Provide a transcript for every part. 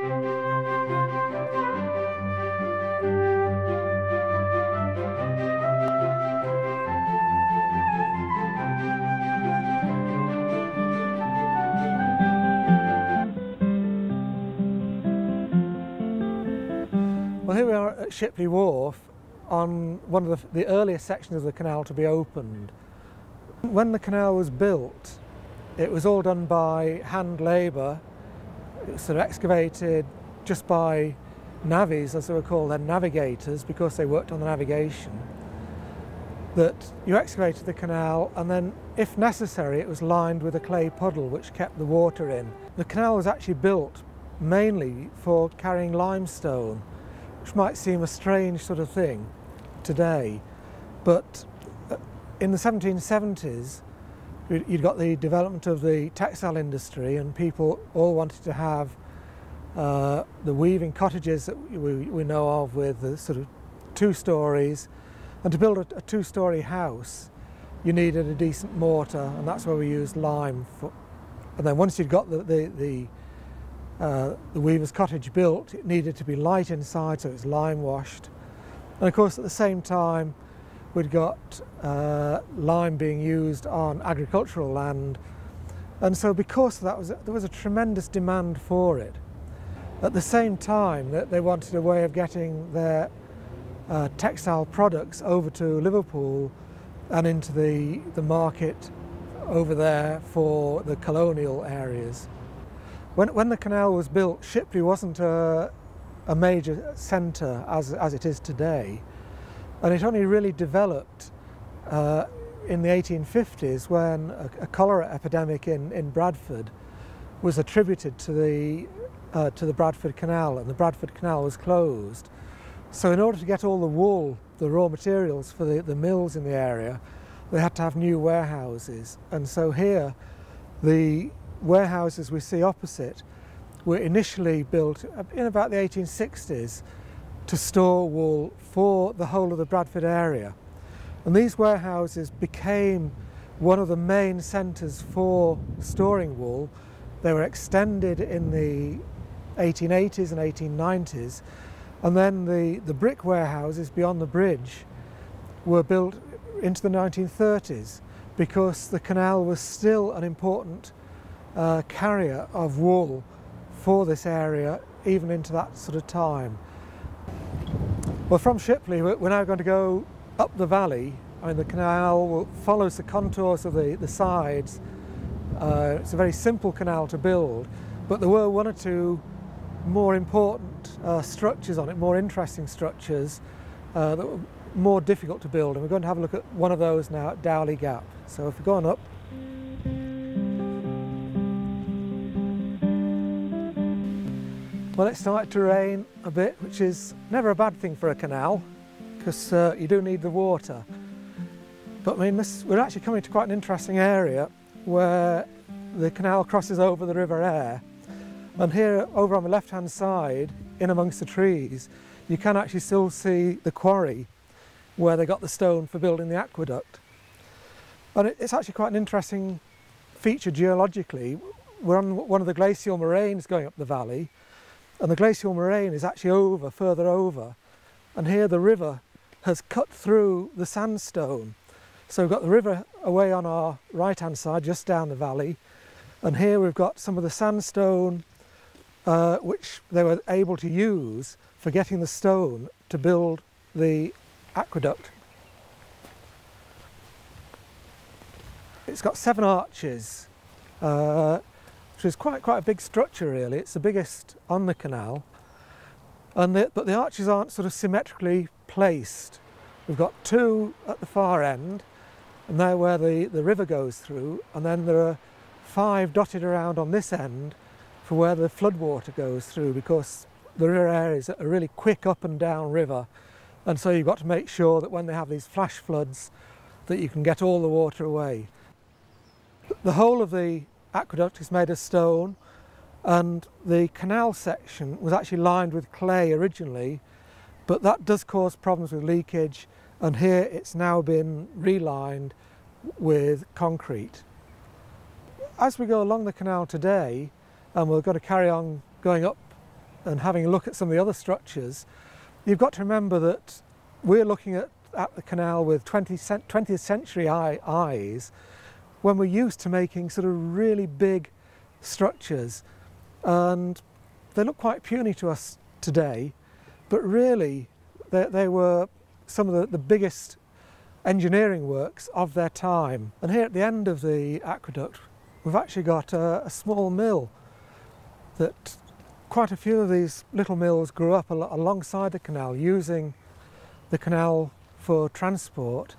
Well, here we are at Shipley Wharf on one of the earliest sections of the canal to be opened. When the canal was built, it was all done by hand labour. It was sort of excavated just by navvies, as they were called then, navigators, because they worked on the navigation. That you excavated the canal, and then, if necessary, it was lined with a clay puddle which kept the water in. The canal was actually built mainly for carrying limestone, which might seem a strange sort of thing today, but in the 1770s you'd got the development of the textile industry, and people all wanted to have the weaving cottages that we know of, with the sort of two stories, and to build a two-storey house you needed a decent mortar, and that's where we used lime for. And then once you'd got the weaver's cottage built, it needed to be light inside, so it's lime washed. And of course at the same time we'd got lime being used on agricultural land, and so because of that there was a tremendous demand for it. At the same time that they wanted a way of getting their textile products over to Liverpool and into the market over there for the colonial areas. When the canal was built, Shipley wasn't a major centre as it is today, and it only really developed in the 1850s when a cholera epidemic in Bradford was attributed to the Bradford Canal, and the Bradford Canal was closed. So in order to get all the wool, the raw materials for the mills in the area, they had to have new warehouses, and so here the warehouses we see opposite were initially built in about the 1860s to store wool for the whole of the Bradford area. And these warehouses became one of the main centres for storing wool. They were extended in the 1880s and 1890s, and then the brick warehouses beyond the bridge were built into the 1930s, because the canal was still an important carrier of wool for this area even into that sort of time. Well, from Shipley we're now going to go up the valley. I mean, the canal follows the contours of the sides. It's a very simple canal to build, but there were one or two more important structures on it, more interesting structures that were more difficult to build, and we're going to have a look at one of those now at Dowley Gap. So if we go on up. Well, it's started to rain a bit, which is never a bad thing for a canal, because you do need the water. But I mean, we're actually coming to quite an interesting area where the canal crosses over the River Aire. And here, over on the left-hand side, in amongst the trees, you can actually still see the quarry where they got the stone for building the aqueduct. And it's actually quite an interesting feature geologically. We're on one of the glacial moraines going up the valley, and the glacial moraine is actually over, further over, and here the river has cut through the sandstone. So we've got the river away on our right-hand side, just down the valley, and here we've got some of the sandstone which they were able to use for getting the stone to build the aqueduct. It's got 7 arches, which is quite a big structure really. It's the biggest on the canal, and but the arches aren't sort of symmetrically placed. We've got 2 at the far end, and they're where the river goes through, and then there are 5 dotted around on this end for where the floodwater goes through, because the River Aire is a really quick up and down river, and so you've got to make sure that when they have these flash floods that you can get all the water away. The whole of the aqueduct is made of stone, and the canal section was actually lined with clay originally, but that does cause problems with leakage, and here it's now been relined with concrete. As we go along the canal today, and we're going to carry on going up and having a look at some of the other structures, you've got to remember that we're looking at the canal with 20th century eyes, when we're used to making sort of really big structures, and they look quite puny to us today, but really they were some of the biggest engineering works of their time. And here at the end of the aqueduct we've actually got a small mill that quite a few of these little mills grew up alongside the canal, using the canal for transport,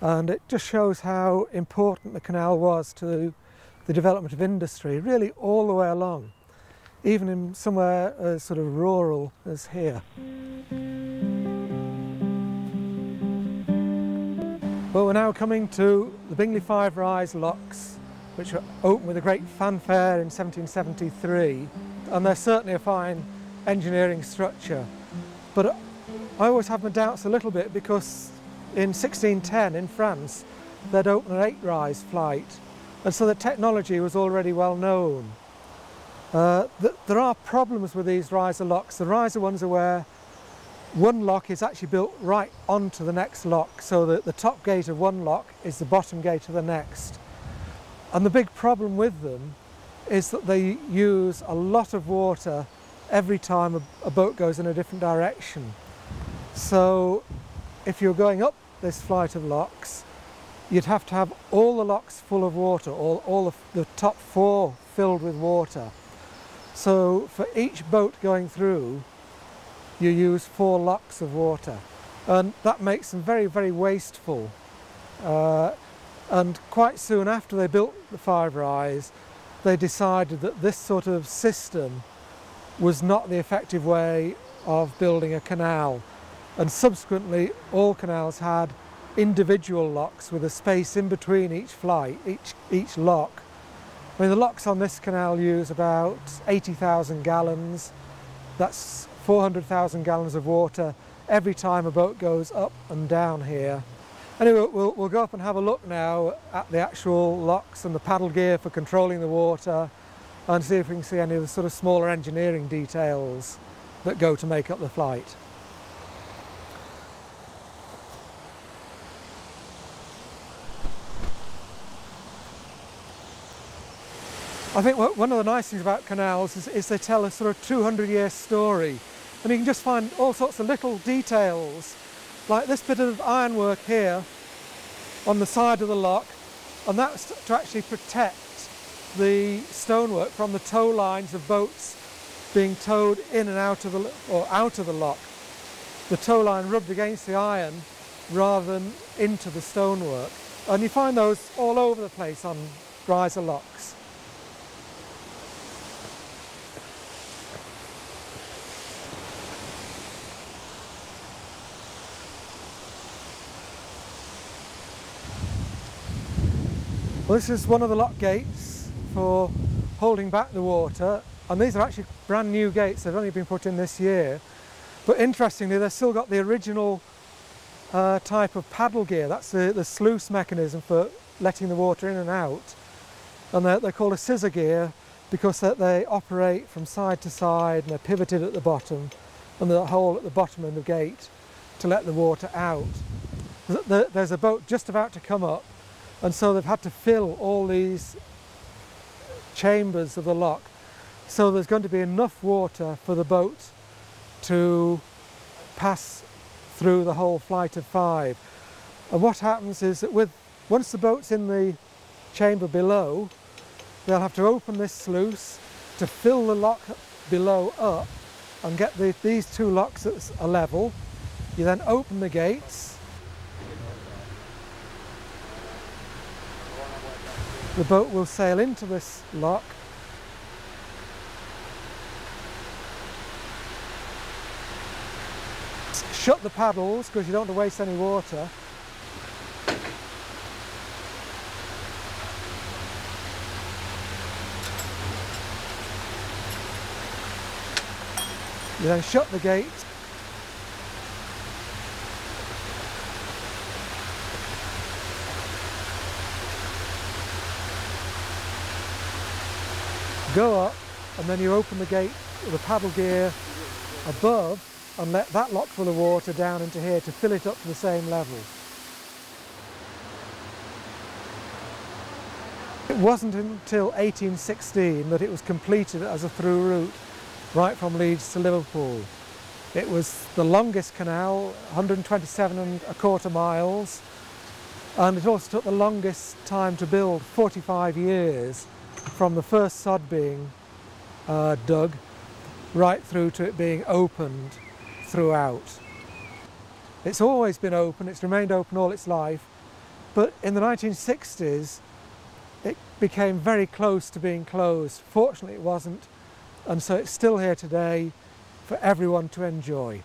and it just shows how important the canal was to the development of industry really all the way along, even in somewhere as sort of rural as here. Well, we're now coming to the Bingley Five Rise Locks, which were opened with a great fanfare in 1773, and they're certainly a fine engineering structure. But I always have my doubts a little bit, because in 1610 in France they'd opened an 8-rise flight, and so the technology was already well known. There are problems with these riser locks. The riser ones are where one lock is actually built right onto the next lock, so that the top gate of one lock is the bottom gate of the next. And the big problem with them is that they use a lot of water every time a boat goes in a different direction. So if you're going up this flight of locks, you'd have to have all the locks full of water, all the top four filled with water. So for each boat going through, you use 4 locks of water, and that makes them very, very wasteful. And quite soon after they built the Five Rise, they decided that this sort of system was not the effective way of building a canal, and subsequently all canals had individual locks with a space in between each flight, each lock. I mean, the locks on this canal use about 80,000 gallons. That's 400,000 gallons of water every time a boat goes up and down here. Anyway, we'll go up and have a look now at the actual locks and the paddle gear for controlling the water, and see if we can see any of the sort of smaller engineering details that go to make up the flight. I think one of the nice things about canals is they tell a sort of 200-year story. And you can just find all sorts of little details, like this bit of ironwork here on the side of the lock, and that's to actually protect the stonework from the tow lines of boats being towed in and out of the lock. The tow line rubbed against the iron rather than into the stonework. And you find those all over the place on riser locks. Well, this is one of the lock gates for holding back the water, and these are actually brand new gates. They've only been put in this year, but interestingly they've still got the original type of paddle gear. That's the sluice mechanism for letting the water in and out, and they're called a scissor gear because they operate from side to side, and they're pivoted at the bottom, and the hole at the bottom in the gate to let the water out. There's a boat just about to come up, and so they've had to fill all these chambers of the lock, so there's going to be enough water for the boat to pass through the whole flight of 5. And what happens is that once the boat's in the chamber below, they'll have to open this sluice to fill the lock below up and get these 2 locks at a level. You then open the gates. The boat will sail into this lock. Shut the paddles, because you don't want to waste any water. You then shut the gate. Go up, and then you open the gate with a paddle gear above and let that lock full of water down into here to fill it up to the same level. It wasn't until 1816 that it was completed as a through route right from Leeds to Liverpool. It was the longest canal, 127¼ miles, and it also took the longest time to build, 45 years, from the first sod being dug right through to it being opened throughout. It's always been open, it's remained open all its life, but in the 1960s it became very close to being closed. Fortunately it wasn't, and so it's still here today for everyone to enjoy.